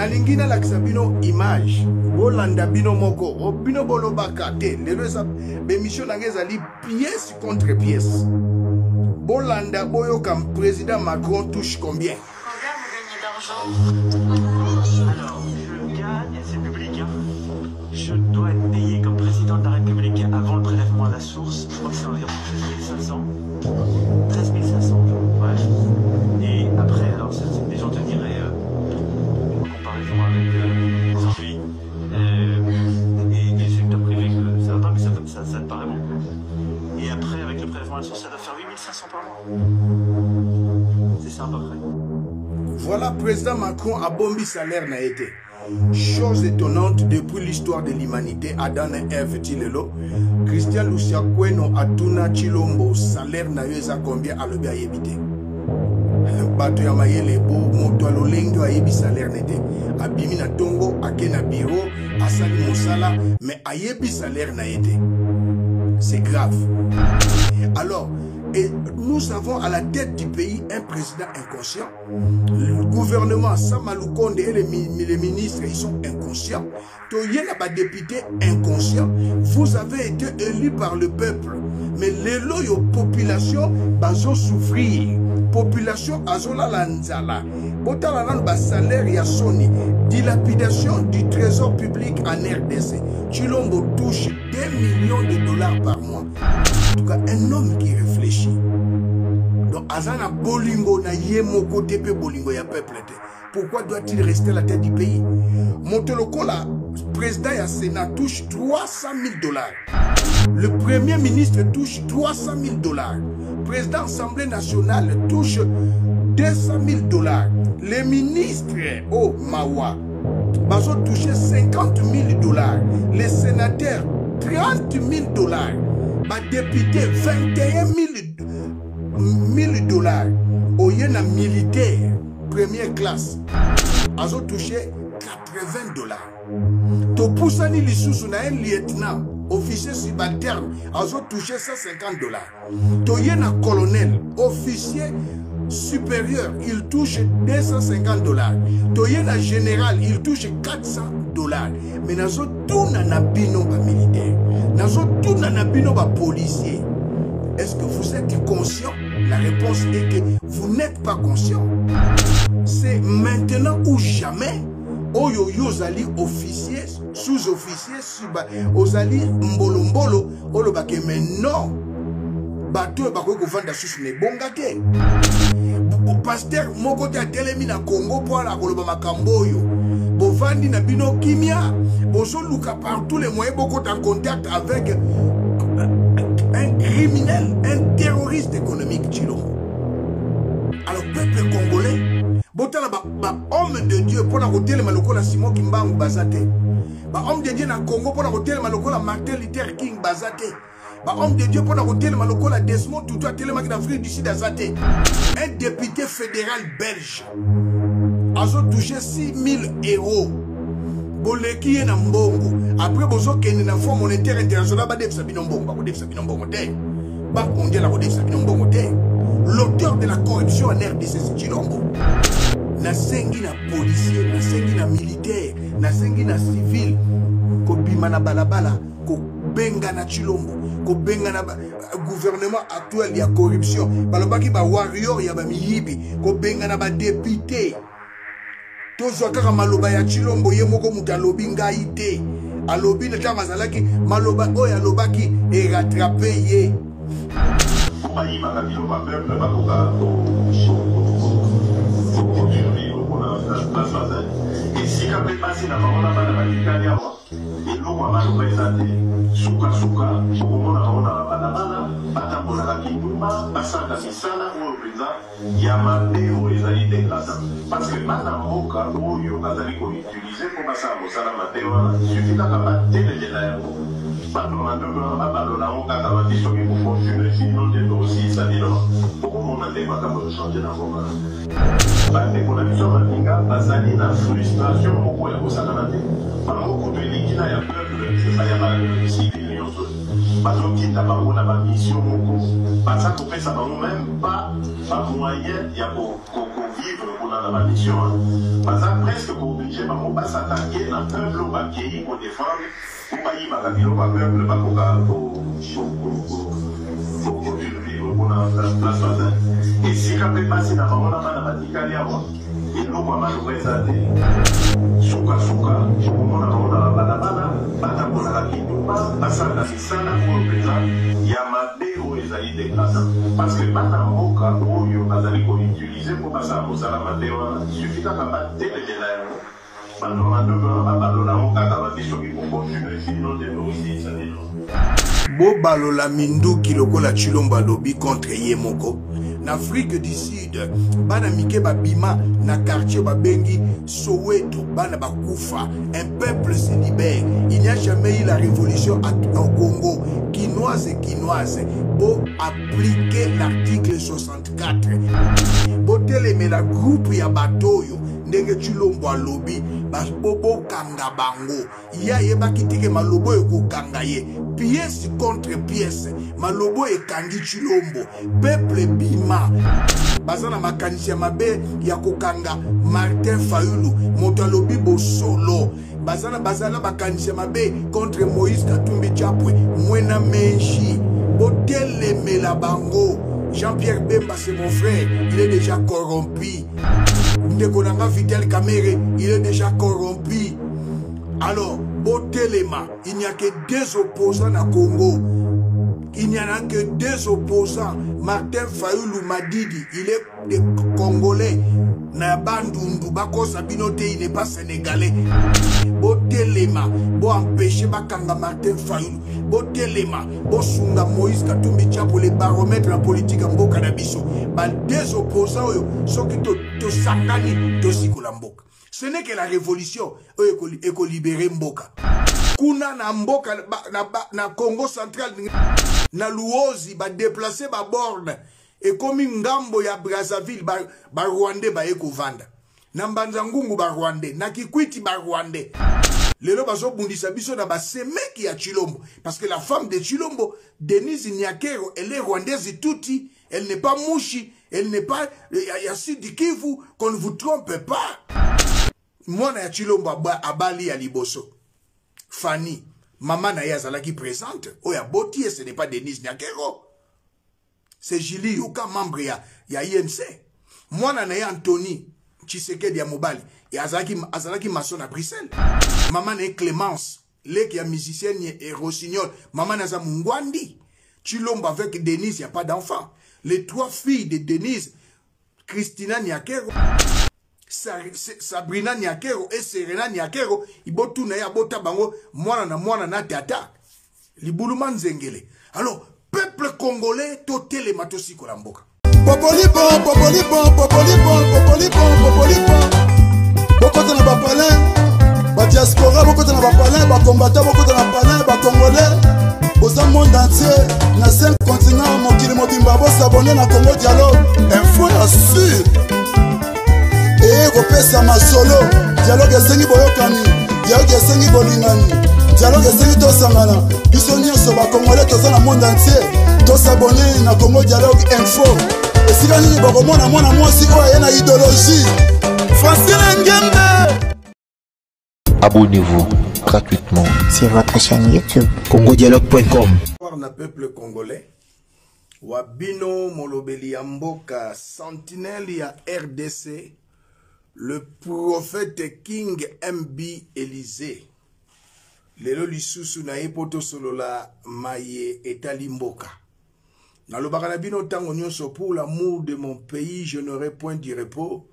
nalingina la kisabino image bolanda bino moko bino bolobaka te lelo sa bemission nangeza li pièce contre pièce bolanda boyo comme président Macron touche combien? Alors, je gagne, c'est public. Je dois être payé comme président de la République avant le prélèvement à la source. Je crois que c'est environ 13 500. 13 500, ouais. Et après, alors, les gens te diraient, en comparaison avec les envies et les secteurs privés, que ça va pas, mais ça te paraît bon. Et après, avec le prélèvement à la source, ça doit faire 8 500 par mois. C'est ça à peu près. Voilà, président Macron a bombi salaire n'a été. Chose étonnante depuis l'histoire de l'humanité, Adam et Ève Tilelo, Christian Lucia Kweno Atuna Chilombo, salaire n'a eu à combien à l'obé à yébité. Bato ya mayelebo, moto à l'olengo à yébi salaire n'était. Abimina Tongo, Akena Biro, Asali Moussala, mais à yébi salaire n'a été. C'est grave. Alors, et nous avons à la tête du pays un président inconscient. Le gouvernement, Samaloukonde et les ministres, ils sont inconscients. Toyé là-bas, député inconscient. Vous avez été élu par le peuple. Mais les loyaux population, bazo souffrir. Population, azola lanzala. Botalan bas salaire ya soni. Dilapidation du trésor public en RDC. Chilombo touche 2 millions de dollars par mois. En tout cas, un homme qui réfléchit. Donc, Azana Bolingo na Yemoko Tepe Bolingo ya peuple. Pourquoi doit-il rester à la tête du pays? Monteloko, la président ya Sénat touche 300 000 $. Le premier ministre touche 300 000 $. Président Assemblée nationale touche 200 000 $. Les ministres, oh Mawa, baso touche 50 000 $. Les sénateurs, 30 000 $. Ma député, 21 000 $. Oyena militaire, première classe. Azo touché 80 $. Topoussani Lissou na un lieutenant, officier subalterne, azo touché 150 $. Toyena colonel, officier supérieur, il touche 250 $. Toyena général, il touche 400 $. Mais nazo tout nanabino ba militaire. Nazo tout nanabino ba policier. Est-ce que vous êtes conscient? La réponse est que vous n'êtes pas conscient. C'est maintenant ou jamais. Oyoyo ozali officier, sous-officier, suba. Ozali mbolombolo. Olobake mais non. Bateau bako vanda sous ne bongake. Pasteur mokote a telemi na Congo pour la koloba makamboyo. Bovandi na bino kimia. Bozoluka par tous les moyens boko en contact avec un criminel, un terroriste économique Chilombo. Alors peuple congolais, botala ba homme de Dieu pour la hôtel malokola Simon Kimbang bazate. Ba homme de Dieu na Congo pour la hôtel malokola Martin Luther King bazate. Bah, homme de Dieu, pour la hôtel, Malokola, Desmond, tout à Télémac d'Afrique du Sud, Azate. Un député fédéral belge, azo touché 6 000 €. Boleki et Nambongo. Après, bozo ken na Fonds monétaire international, Badef Sabinombo, Badef Sabinombo, Bakondé, la Badef Sabinombo, l'auteur de la corruption en RDC, c'est Chilombo. Na sengi na policier, na sengi na militaire, na sengi na civil, Kobima na balabala, Kobenga na Chilombo. Gouvernement actuel, il y a corruption. Balobaki ba warrior, il y a ba miyibi. Kobenga na ba député. Tozwa kaka maloba ya Chilombo ye moko muta lobi ngaite. Alobi na ta mazalaki maloba oya lobaki e rattraper ye. Parce que Parce que maintenant, quand on a utilisé pour passer à Mozambique, il suffit d'un combat télévisuel. Maintenant, devant la ballon, on a des choses qui vont continuer, sinon des nourrissés, ça n'est pas. Bobalola Mindo qui locola Chilomba lobby contre Yemoko. N'Afrique du Sud, Banamike Babima, na quartier Babengi, Soweto, Banabakoufa, un peuple se libère. Il n'y a jamais eu la révolution au Congo, quinoise et quinoise, pour appliquer l'article 64. Pour télémer la groupe Yabatoyo, Ndegetulombo à lobby, Basbobo Kangabango, Yayeba Kitike Malobo et Kokangaye, pièce contre pièce, Malobo et Kangi Chulombo, peuple Bima. Bazana makanisi ya mabe ya kokanga Martin Fayulu motalobi bo solo bazana makanisi ya mabe contre Moïse Katumbi chapwe mwena menshi botele mela bango Jean-Pierre Bemba c'est mon frère, il est déjà corrompu. Ndekonanga Vitel Kamere, il est déjà corrompu. Alors botelema, il n'y a que deux opposants à Congo. Il n'y en a que deux opposants. Martin Fayulu Madidi, il est Congolais. Nabandundu, Bako Sabinote, il n'est pas Sénégalais. Botelema, Bo empêché Bakanga Martin Fayulu. Botelema, Bo Sunga Moïse Katumbi pour les baromètres en politique en Bokanabiso. Deux opposants, ceux qui te sangani, te sikulamboka. Ce n'est que la révolution, eko libéré Mboka. Kuna na Mboka, na Congo central. Na Luozi, ba déplacer ba borne et comme ngambo ya Brazzaville ba Rwandais ba ekovanda. Na Mbanzangungu ba Rwandais, na Kikwiti ba Rwandais. Lelo bazo bundisa biso na ba semeki ya Chilombo parce que la femme de Chilombo, Denise Nyakeru, elle est rwandaise touti, elle n'est pas mouchi, elle n'est pas ya Sud Kivu, qu'on ne vous trompe pas. Mwana ya Chilombo abali ya liboso. Fanny Maman Nayazala qui présente, Oya Botier, ce n'est pas Denise Nyakeru. C'est Julie Yuka, membre ya INC. Moi, Nanaye Anthony, Tshisekedi wa Mulumba, et Azalaki Maçon à Bruxelles. Maman Naye Clémence, l'Eki ya musicienne et rossignol. Maman Naza Mungwandi. Chilombo avec Denise, il n'y a pas d'enfant. Les trois filles de Denise, Christina Nyakeru, Sabrina Nyakeru et Serena Nyakeru, ibotu na ya bota bango mwana na tata libuluma nzengele. Alors peuple congolais totele matosi ko la mboka popolipon popolipon popolipon popolipon popolipon bokota na bapalin ba diaspora bokota na bapalin ba combattant bokota na palin ba congolais boza monde entier na 5 continents mokili mobimba bosabone na Congo Dialogue info na sud. Et repèse ma solo, dialogue et sengi boyokani, dialogue et sengi bolingani, dialogue et sengi tosangana, bisonnier soba congolais toza na monde entier, tous abonnés na Congo Dialogue info. Et si la ligne boko mona mwasi oya na idéologie. Francine Ngembe. Abonnez-vous gratuitement sur votre chaîne YouTube CongoDialogue.com. Voir le peuple congolais. Wabino molobeli ya mboka Sentinelle ya RDC. Le prophète King MB Élysée. Lelo lisusu na epoto solola maye etalimboka. Na l'obaranabino tango nyonso, pour l'amour de mon pays, je n'aurai point du repos.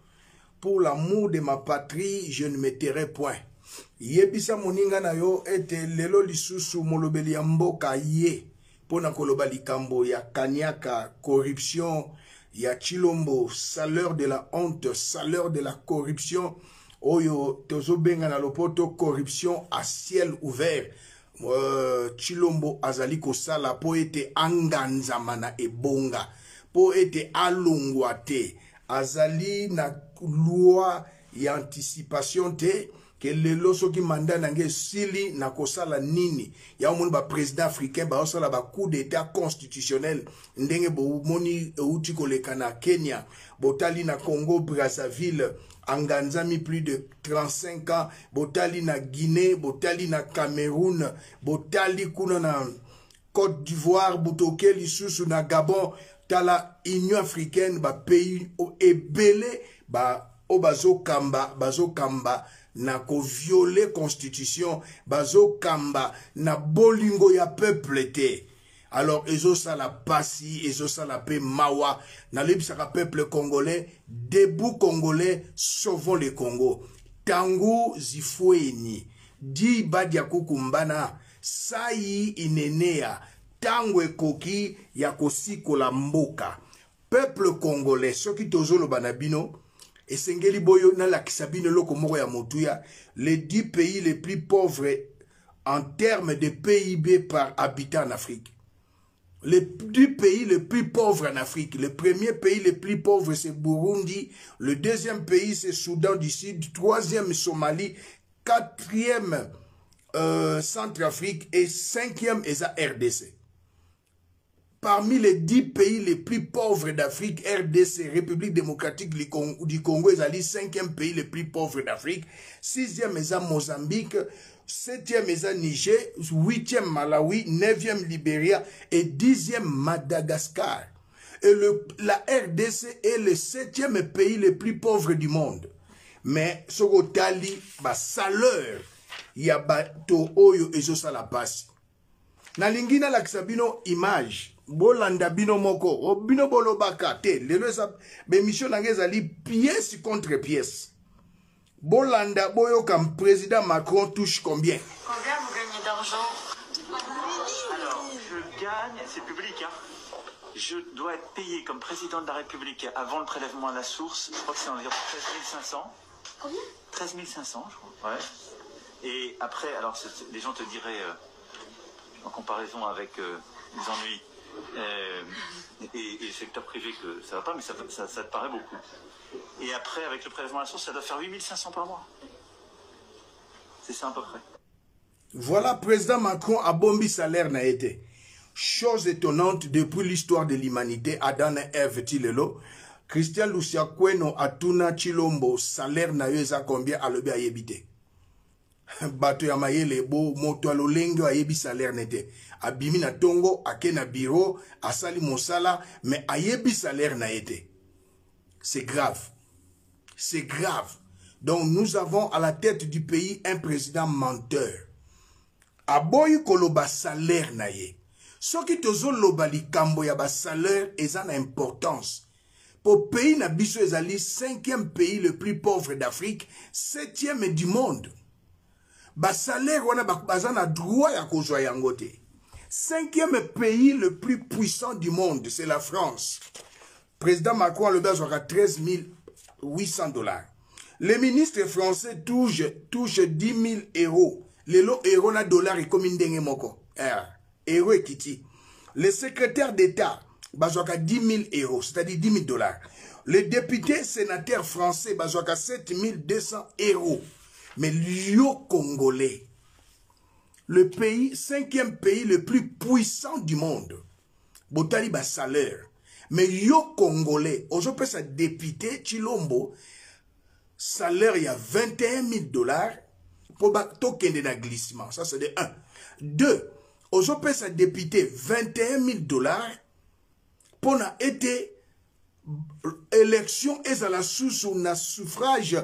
Pour l'amour de ma patrie, je ne m'éterai point. Yebisa moninga na yo ete lelo lisusu molobeli ya mboka ye. Pona koloba likambo ya kanyaka, corruption, ya Chilombo, saleur de la honte, saleur de la corruption. Oyo tozo benga na lopoto corruption à ciel ouvert. Chilombo azali kosala po ete anganzama na ebonga, po ete alongwa te, azali na loi ya anticipation te, que lelo soki mandat nange sili na kosala nini ya omoni ba président africain ba osala ba coup d'état constitutionnel ndenge bo moni euti koleka na Kenya botali na Congo Brazzaville anganzami plus de 35 ans botali na Guinée botali na Cameroun botali kuna na Côte d'Ivoire botoke lisusu na Gabon tala Union africaine ba pays ebele ba obazo kamba bazo kamba na ko violé constitution bazo kamba na bolingo ya peuple te alors ezo sala pasi ezo sala pe mawa na libisaka peuple congolais debout congolais sauvons le Congo tangu zifweni di badia kukumbana sai inenea tangu ekoki ya kosikola mboka peuple congolais soki tozolo banabino et sengeli boyo na la kisabine loko moko ya motuya les 10 pays les plus pauvres en termes de PIB par habitant en Afrique. Les 10 pays les plus pauvres en Afrique. Le premier pays le plus pauvre c'est Burundi. Le deuxième pays c'est Soudan du Sud. Troisième Somalie. Quatrième Centrafrique. Et cinquième est la RDC. Parmi les 10 pays les plus pauvres d'Afrique, RDC, République démocratique du Congo, est le 5e pays le plus pauvre d'Afrique, 6e est Mozambique, 7e est Niger, 8e Malawi, 9e Libéria et 10e Madagascar. Et la RDC est le 7e pays le plus pauvre du monde. Mais ce Rotali, ba saleur, ya bato oyo ezo sala pasi. Na lingina la kisabino image. Bolanda bino moko, obino bolobaka te, lelo esa bemission nangezali pièce contre pièce. Bolanda boyo comme président Macron touche combien? Combien vous gagnez d'argent? Alors, je gagne, c'est public hein. Je dois être payé comme président de la République avant le prélèvement à la source, je crois que c'est environ 13 500. Combien? 13 500, je crois. Ouais. Et après, alors les gens te diraient en comparaison avec les ennuis et le secteur privé que ça va pas, mais ça te paraît beaucoup. Et après, avec le prélèvement à la source, ça doit faire 8500 par mois. C'est ça à peu près. Voilà, président Macron a bombi salaire n'a été. Chose étonnante depuis l'histoire de l'humanité, Adam et Ève Tilelo, Christian Lucia Kweno Atuna Chilombo, salaire n'a eu à combien à l'obé à yébité. Bato ya mayele bo moto alolengo ayebi salaire nete abimi na tongo akena bureau asali mosala mais ayebi salaire na été. C'est grave. C'est grave. Donc nous avons à la tête du pays un président menteur. Aboyi koloba salaire na ye. Soki tozo loba likambo ya ba salaire eza na importance. Pour pays na biso ezali 5e pays le plus pauvre d'Afrique, 7e du monde. Ba salaire wana bazana droit ya kozwa yango te. 5e pays le plus puissant du monde, c'est la France. Président Macron le bazara 13 800 $. Les ministres français touchent 10 000 €. Les lots euros na dollars et comme une dengue moko. Euro ekiti. Les secrétaires d'État bazara 10 000 €, c'est-à-dire 10 000 $. Les députés sénateurs français bazara 7 200 €. Mais l'Io Congolais, le pays, 5e pays le plus puissant du monde, botali ba salaire. Mais l'Io Congolais, aujourd'hui, sa député Chilombo, salaire, il y a 21 000 $, pour token de glissement. Ça, c'est de 1. 2. Aujourd'hui, sa député, 21 000 $, pour n'a été élection et à la source ou na suffrage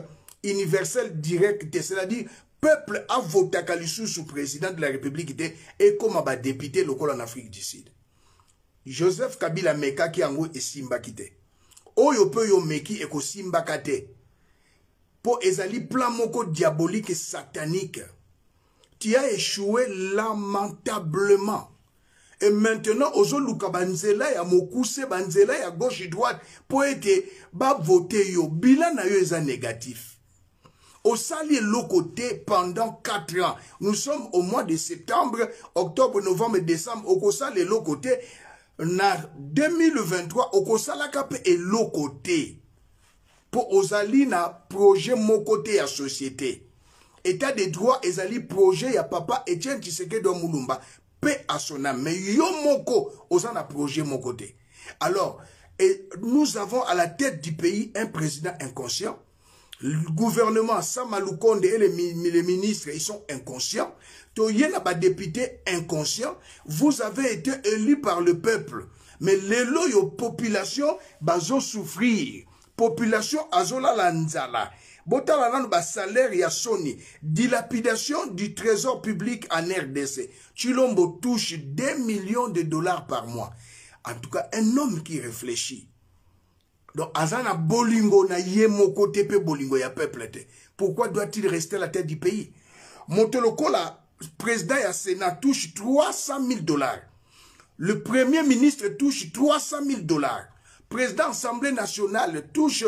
universel direct, c'est-à-dire peuple a voté Kalisou sous président de la République et comme a député local en Afrique du Sud. Joseph Kabila meka ki ango et simba kite. Oyo pe yo meki eko simba kate. Po ezali plan moko diabolique et satanique. Tu as échoué lamentablement. Et maintenant, ozo luka banzela ya mokuse banzela ya gauche et droite pour être ba voter yo bilan na yo eza négatif. Au sali l'okoté pendant 4 ans. Nous sommes au mois de septembre, octobre, novembre, décembre. Au sali l'okoté na 2023 au sala kape et l'okoté. Po ozali na projet mokoté ya société. état des droits ezali projet ya papa Étienne Tshisekedi wa Mulumba paix à son âme mais yo moko osana projet mon côté. Alors et nous avons à la tête du pays un président inconscient. Le gouvernement, Samaloukonde et les ministres, ils sont inconscients. Toyé là-bas, député inconscient. Vous avez été élu par le peuple. Mais les loyaux population, bazo souffrir. Population, azola lanzala. Botala nan ba salaire ya soni. Dilapidation du trésor public en RDC. Chilombo touche 2 millions de dollars par mois. En tout cas, un homme qui réfléchit. Donc, Azana Bolingo na yemoko tepe Bolingo ya peuple te. Pourquoi doit-il rester à la tête du pays? Montoloko, la président ya Sénat touche 300 000 $. Le premier ministre touche 300 000 $. Président Assemblée nationale touche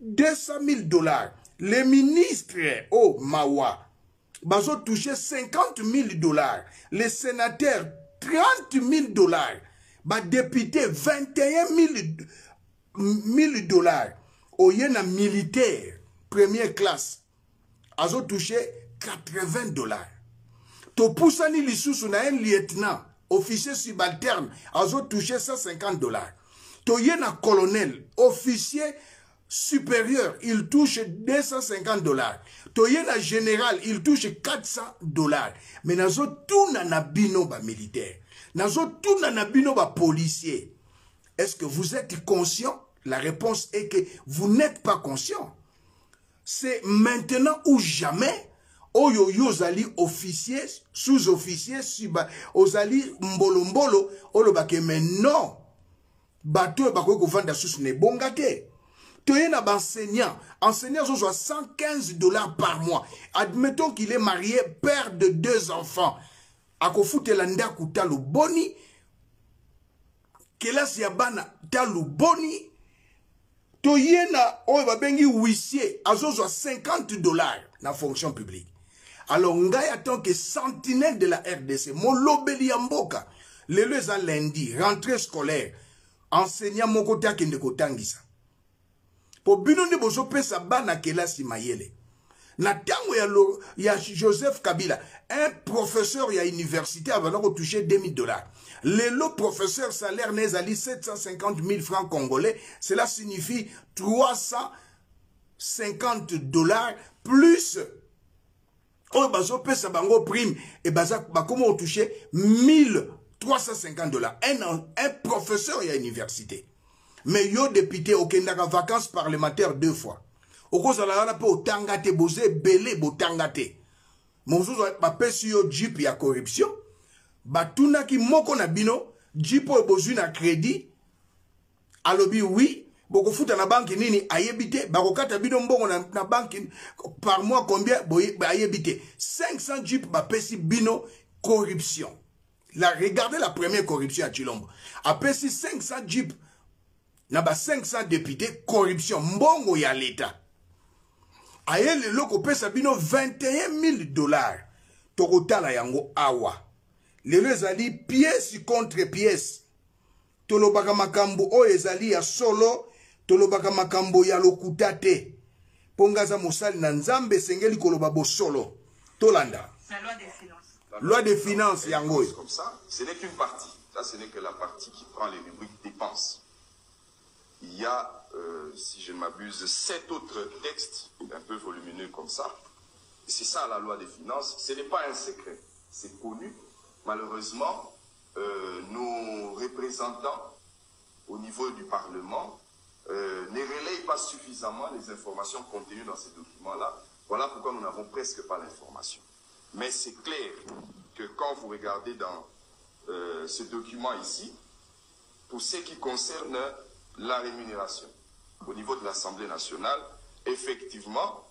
200 000 $. Les ministres, oh, Mawa, bazo touche 50 000 $. Les sénateurs, 30 000 $. Bah, député, 21 000 $. Oyena militaire, première classe, azo touché 80 $. Topoussani lissous na un lieutenant, officier subalterne, azo touché 150 $. Toyena colonel, officier supérieur, il touche 250 $. Toyena général, il touche 400 $. Mais nazo tout nanabino ba militaire. Nazo tout nanabino ba policier. Est-ce que vous êtes conscient? La réponse est que vous n'êtes pas conscient. C'est maintenant ou jamais, oyo yozali officier, sous-officier, ozali mbolombolo, olobake, mais non. Bateau bako vanda sous ne bongate. Toye na enseignant, enseignant soit 115 $ par mois. Admettons qu'il est marié, père de 2 enfants. Akofute landa kutalo boni. Kelasi yabana taluboni. Toyena oebabengi huissier azozwa 50 $ na fonction publique. Alors ngai attend que sentinelle de la RDC mon lobeli yamboka le leza lundi rentrée scolaire enseignant mon kota kende kotangisa. Po bino ndi bozo pesa bana kelasi mayele. Na tango ya Joseph Kabila, un professeur ya université a valeur toucher 2 000 $. Lelo professeur salaire nezali 750 000 francs congolais, cela signifie 350 $ plus au bazo pesa bango prime et baza bakomo toucher 1 350 $. Un professeur ya université. Mais yo député okendaka vacances parlementaires 2 fois. Okoza la lana po tangate boze belé bo tangate. Mouzouz ba pesi yo jip ya corruption. Batuna ki moko na bino jipo bozu na crédit. Alobi oui, boko futa na banque nini ayebite, bakokata bino mbongo na banque par mois combien boye ayebite. 500 jip ba pesi bino corruption. La regardez la première corruption à Chilombo. A pesi 500 jip na ba 500 députés corruption mbongo ya l'état. Ayele loko pesa bino 21 000 $. Tokotala yango awa. Lelo ezali pièce contre pièce. Tolobaka makambo o ezali ya solo. Tolobaka makambo ya lokuta te. Pongaza mosali na nzambe sengeli kolobabo solo. Tolanda. La loi des finances. Loi des finances yango. Comme ça, ce n'est qu'une partie. Ça, ce n'est que la partie qui prend les rubriques dépenses. Il y a, si je ne m'abuse, 7 autres textes un peu volumineux comme ça. C'est ça la loi des finances. Ce n'est pas un secret, c'est connu. Malheureusement, nos représentants au niveau du Parlement ne relayent pas suffisamment les informations contenues dans ces documents-là. Voilà pourquoi nous n'avons presque pas l'information. Mais c'est clair que quand vous regardez dans ce document ici, pour ce qui concerne la rémunération au niveau de l'Assemblée nationale, effectivement,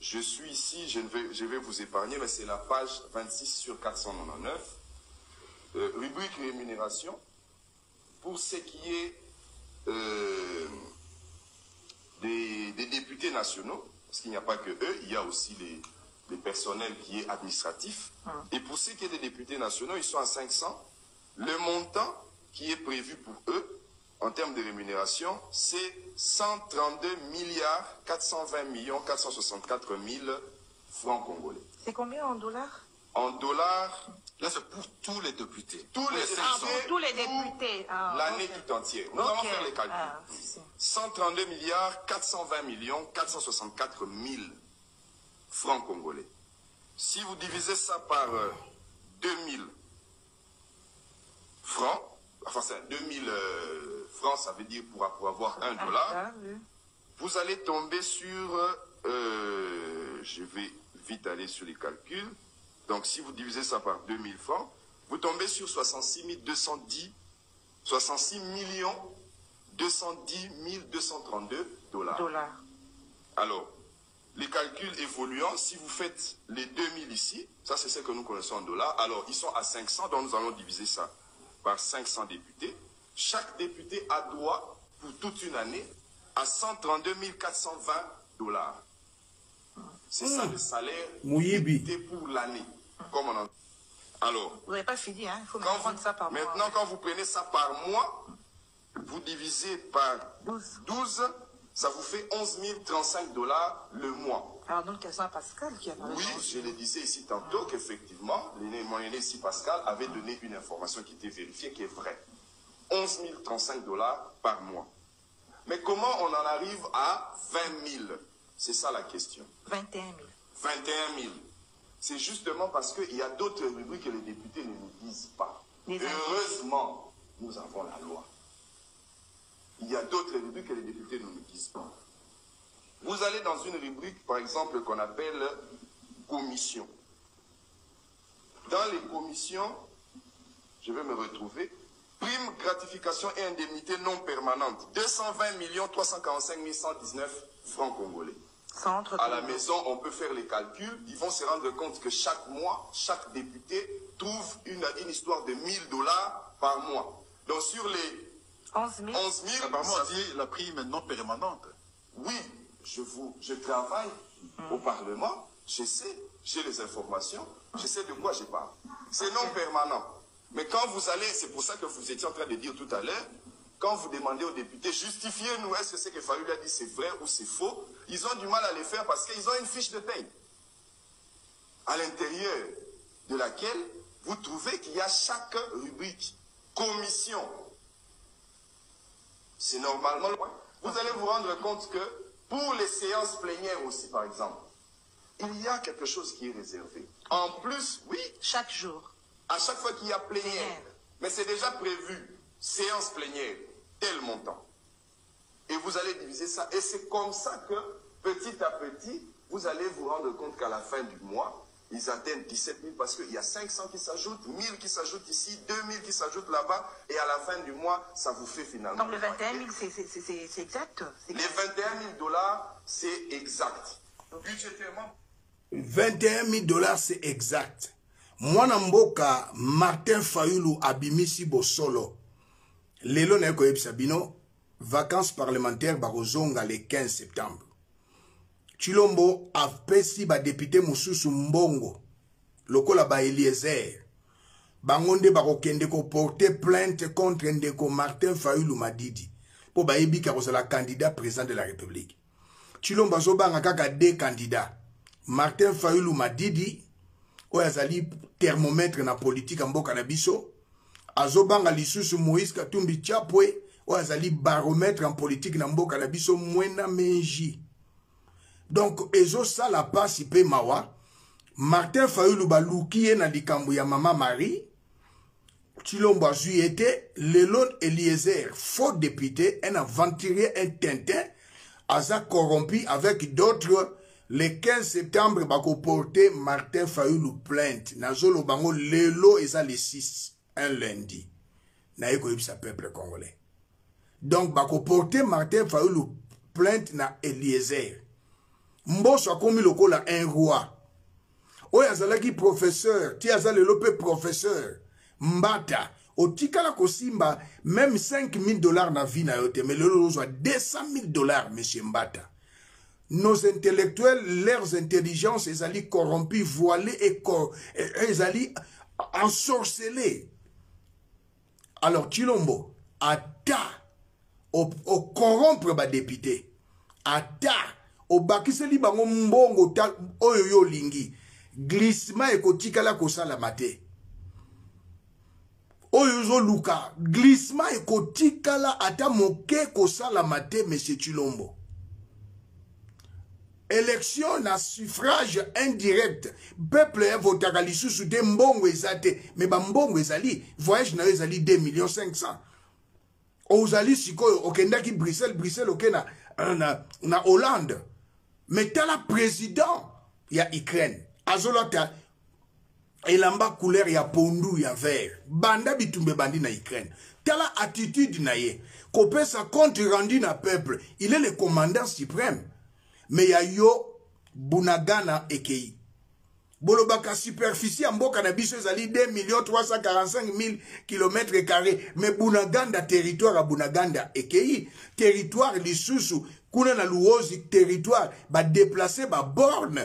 je suis ici, je vais vous épargner, mais c'est la page 26 sur 499, rubrique rémunération, pour ce qui est des députés nationaux, parce qu'il n'y a pas que eux, il y a aussi les personnels qui est administratif, et pour ce qui est des députés nationaux, ils sont à 500, le montant qui est prévu pour eux, en termes de rémunération, c'est 132 420 464 000 francs congolais. C'est combien en dollars? En dollars, là c'est pour tous les députés. Tous les 500. Ah, pour tous les députés. Ah, l'année okay. Tout entière. Nous allons faire les calculs. Ah, 132 milliards, 420 millions, 464 000 francs congolais. Si vous divisez ça par 2000 francs, enfin c'est 2000 francs, ça veut dire pour avoir un dollar, ah, oui. Vous allez tomber sur, je vais vite aller sur les calculs, donc si vous divisez ça par 2000 francs, vous tombez sur 66 210 232 dollars. Alors, les calculs évoluant, si vous faites les 2000 ici, ça c'est ce que nous connaissons en dollars, alors ils sont à 500, donc nous allons diviser ça par 500 députés. Chaque député a droit, pour toute une année, à 132 420 dollars. C'est ça le salaire député pour l'année. Alors, vous n'avez pas fini, hein? Il faut prendre ça par mois. Maintenant, quand vous prenez ça par mois, vous divisez par 12, ça vous fait 11 035 dollars le mois. Alors, donc, c'est Pascal qui a parlé. Oui, je le disais ici tantôt qu'effectivement, mon aîné ici, Pascal, avait donné une information qui était vérifiée, qui est vraie. 11 035 dollars par mois. Mais comment on en arrive à 20 000 ? C'est ça la question. 21 000. 21 000. C'est justement parce qu'il y a d'autres rubriques que les députés ne nous disent pas. Heureusement, nous avons la loi. Il y a d'autres rubriques que les députés ne nous disent pas. Vous allez dans une rubrique, par exemple, qu'on appelle commission. Dans les commissions, je vais me retrouver, prime, gratification et indemnité non permanente, 220 345 119 francs congolais. À la maison, on peut faire les calculs, ils vont se rendre compte que chaque mois, chaque député trouve une histoire de 1000 dollars par mois. Donc sur les 11 000, apparemment, on dit la prime non permanente. Oui, je travaille au Parlement, je sais, j'ai les informations, je sais de quoi je parle. C'est non permanent. Mais quand vous allez, c'est pour ça que vous étiez en train de dire tout à l'heure, quand vous demandez aux députés, justifiez-nous, est-ce que ce que Fayulu a dit c'est vrai ou c'est faux, ils ont du mal à le faire parce qu'ils ont une fiche de paye à l'intérieur de laquelle vous trouvez qu'il y a chaque rubrique, commission. C'est normalement loin. Vous allez vous rendre compte que pour les séances plénières aussi, par exemple, il y a quelque chose qui est réservé. En plus, oui, chaque jour. À chaque fois qu'il y a plénière, mais c'est déjà prévu, séance plénière, tel montant. Et vous allez diviser ça. Et c'est comme ça que, petit à petit, vous allez vous rendre compte qu'à la fin du mois, ils atteignent 17 000 parce qu'il y a 500 qui s'ajoutent, 1000 qui s'ajoutent ici, 2000 qui s'ajoutent là-bas. Et à la fin du mois, ça vous fait finalement... Donc le 21 000, c'est exact. Les 21 000 dollars, c'est exact. Budgétairement. 21 000 dollars, c'est exact. Mwana mboka Martin Fayulu abimisi bosolo. Lelo na yeko yebisabino. Vacances parlementaires barozonga le 15 septembre. Chilombo apesi ba député mususu mbongo. Lokola ba Eliezer. Bangonde barokende ko porter plainte contre ndeko Martin Fayulu Madidi. Po ba yebi ka kozala candidat président de la République. Chilombo azobanga kaka deux candidats. Martin Fayulu Madidi. Oazali thermomètre na politique en mboka na biso. Azobanga lisusu Moïse Katumbi Tchapwe. Oazali baromètre en politique na mboka na biso. Mwena menji. Donc, ezo sala pasi pe mawa. Martin Fayulu balukiye na likambu ya mama Marie. Chilombo azui ete. Lelon Eliezer, faux député, un aventurier, un tintin. Aza corrompu avec d'autres. Le 15 septembre, bako porté Martin Fayulu plainte. Nazolo bango lelo eza le 6, un lundi. Na yeko yibisa peuple congolais. Donc bako porté Martin Fayulu plainte na Eliezer. Mboso akomi lokola un roi. Oyazalaki professeur, ti azale lope professeur. Mbata, otikala kosimba même 5 000 dollars na vie na yote, mais lelo ozwa 200 000 dollars monsieur Mbata. Nos intellectuels, leurs intelligences, ils allaient corrompus, voilés et ils allaient ensorcelés. Alors, Chilombo, à ta, au corrompre ma député, à ta, obakiseli bango mbongo ta oyo yo lingi glissement ekotikala kosala mate oyo zo luka glissement ekotikala ata moke kosala mate monsieur Tshilombo élection na suffrage indirect peuple votera lisusu de mbongo ezate mais ba mbongo ezali voyage na ezali 2 500 000 ozali sikoyo okendaki Bruxelles okena na Hollande mais tala président ya Ukraine azolata elamba couleur ya pondu ya vert banda bitumbe bandi na Ukraine tala attitude na ye kopesa compte rendu na peuple il est le commandant suprême mais ya yo bunagana ekei bolobaka superficie ya mboka na biso ezali 2 345 000 km² mais bunaganda territoire ya bunaganda ekei territoire lisusu kuna na luozi territoire ba déplacer ba borne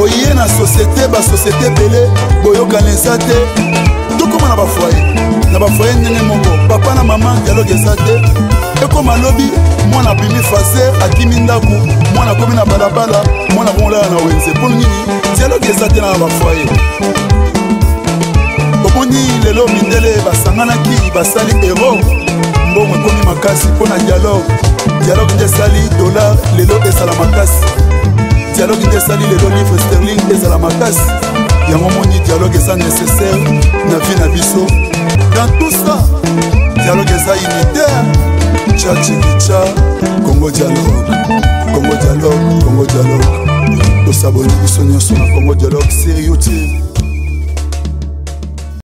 Oye na société ba société belé boyoka nesate tout comme na ba foyer ndenge moko papa na maman dialogue esate et comme alobi moi na bimi face akimi ndaku moi na komi na balabala moi na bonla na wenze pour nini dialogue esate na ba foyer boboni lelo mindele basangana ki basali héros mbongo komi makasi pona dialogue de sali dollar lelo esala makasi dialogue de sali les livres sterling et à la matas. Il y a un moment où dialogue est nécessaire, la vie n'a biso. Dans tout ça, dialogue est unitaire. Tcha tcha, Congo dialogue. Tout ça, bon, nous sommes sur un Congo dialogue sérieux.